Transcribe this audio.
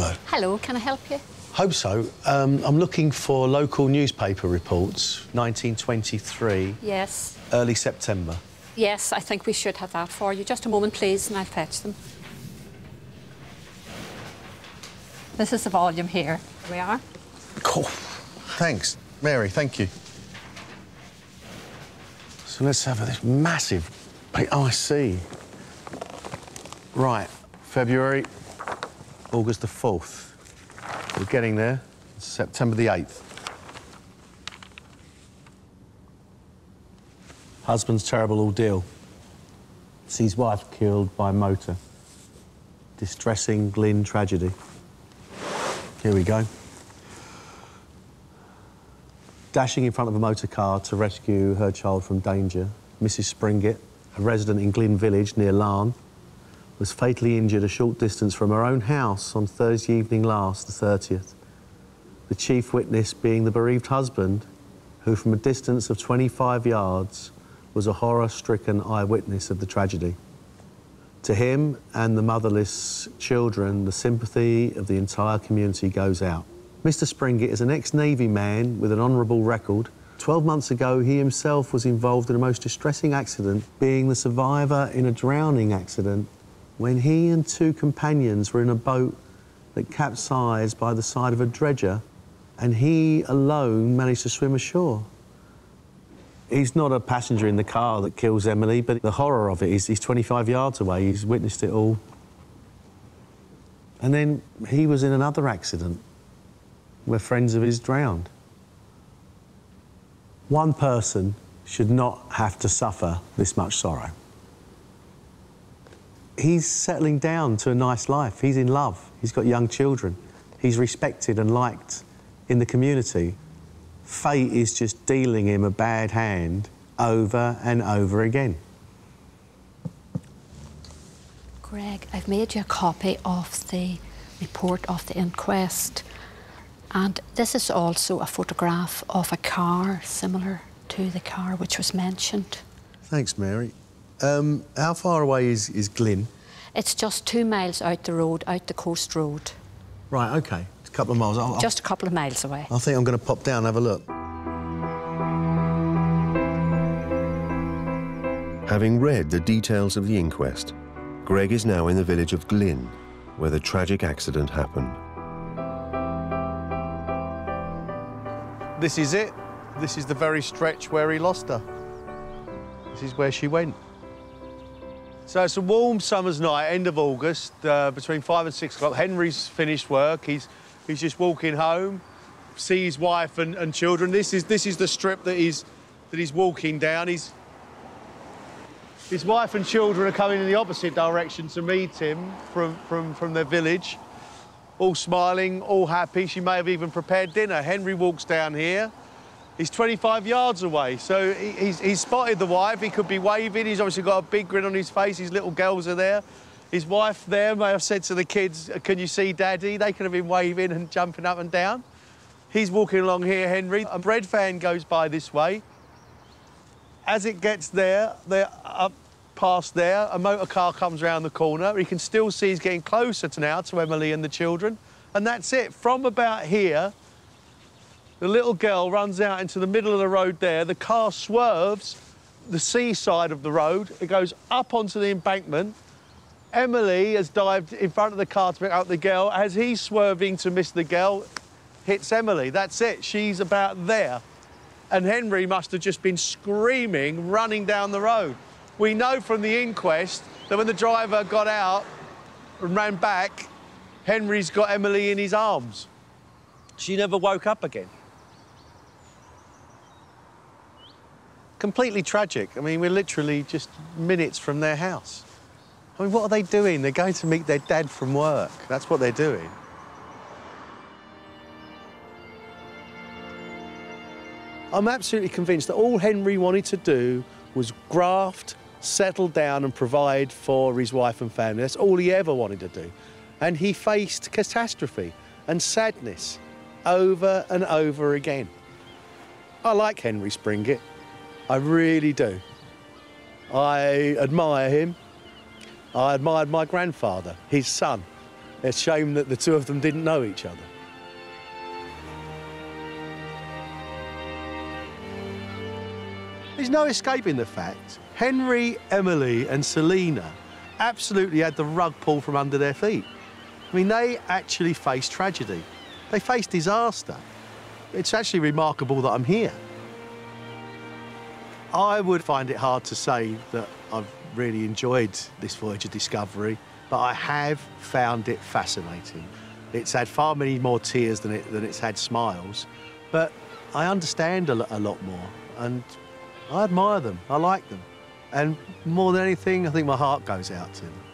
Hello. Hello, can I help you? Hope so. I'm looking for local newspaper reports, 1923. Yes. Early September. Yes, I think we should have that for you. Just a moment, please, and I'll fetch them. This is the volume here. There we are. Cool. Thanks, Mary, thank you. So let's have this massive... Oh, I see. Right, February, August the 4th. We're getting there. It's September the 8th. Husband's terrible ordeal. Sees wife killed by motor. Distressing Glynn tragedy. Here we go. Dashing in front of a motor car to rescue her child from danger, Mrs. Springett, a resident in Glynn village near Larne, was fatally injured a short distance from her own house on Thursday evening last, the 30th. The chief witness being the bereaved husband, who from a distance of 25 yards was a horror-stricken eyewitness of the tragedy. To him and the motherless children, the sympathy of the entire community goes out. Mr. Springett is an ex-Navy man with an honourable record. 12 months ago, he himself was involved in a most distressing accident, being the survivor in a drowning accident when he and two companions were in a boat that capsized by the side of a dredger, and he alone managed to swim ashore. He's not a passenger in the car that kills Emily, but the horror of it is he's 25 yards away, he's witnessed it all. And then he was in another accident where friends of his drowned. One person should not have to suffer this much sorrow. He's settling down to a nice life. He's in love. He's got young children. He's respected and liked in the community. Fate is just dealing him a bad hand over and over again. Gregg, I've made you a copy of the report of the inquest, and this is also a photograph of a car similar to the car which was mentioned. Thanks, Mary. How far away is Glynn? It's just 2 miles out the road, out the coast road. Right, OK. It's a couple of miles. Just a couple of miles away. I think I'm going to pop down and have a look. Having read the details of the inquest, Gregg is now in the village of Glynn, where the tragic accident happened. This is it. This is the very stretch where he lost her. This is where she went. So it's a warm summer's night, end of August, between 5 and 6 o'clock. Henry's finished work. He's just walking home, see his wife and children. This is the strip that he's walking down. His wife and children are coming in the opposite direction to meet him from their village, all smiling, all happy. She may have even prepared dinner. Henry walks down here. He's 25 yards away, so he's spotted the wife. He could be waving. He's obviously got a big grin on his face. His little girls are there. His wife there may have said to the kids, "Can you see Daddy?" They could have been waving and jumping up and down. He's walking along here, Henry. A bread van goes by this way. As it gets there, they're up past there. A motor car comes round the corner. He can still see he's getting closer to now to Emily and the children. And that's it. From about here, the little girl runs out into the middle of the road there. The car swerves the seaside of the road. It goes up onto the embankment. Emily has dived in front of the car to pick up the girl. As he's swerving to miss the girl, hits Emily. That's it. She's about there. And Henry must have just been screaming, running down the road. We know from the inquest that when the driver got out and ran back, Henry's got Emily in his arms. She never woke up again. Completely tragic. I mean, we're literally just minutes from their house. I mean, what are they doing? They're going to meet their dad from work. That's what they're doing. I'm absolutely convinced that all Henry wanted to do was graft, settle down and provide for his wife and family. That's all he ever wanted to do. And he faced catastrophe and sadness over and over again. I like Henry Springett. I really do. I admire him. I admired my grandfather, his son. A shame that the two of them didn't know each other. There's no escaping the fact Henry, Emily and Selina absolutely had the rug pulled from under their feet. I mean, they actually faced tragedy. They faced disaster. It's actually remarkable that I'm here. I would find it hard to say that I've really enjoyed this voyage of discovery, but I have found it fascinating. It's had far many more tears than it's had smiles, but I understand a lot more, and I admire them, I like them. And more than anything, I think my heart goes out to them.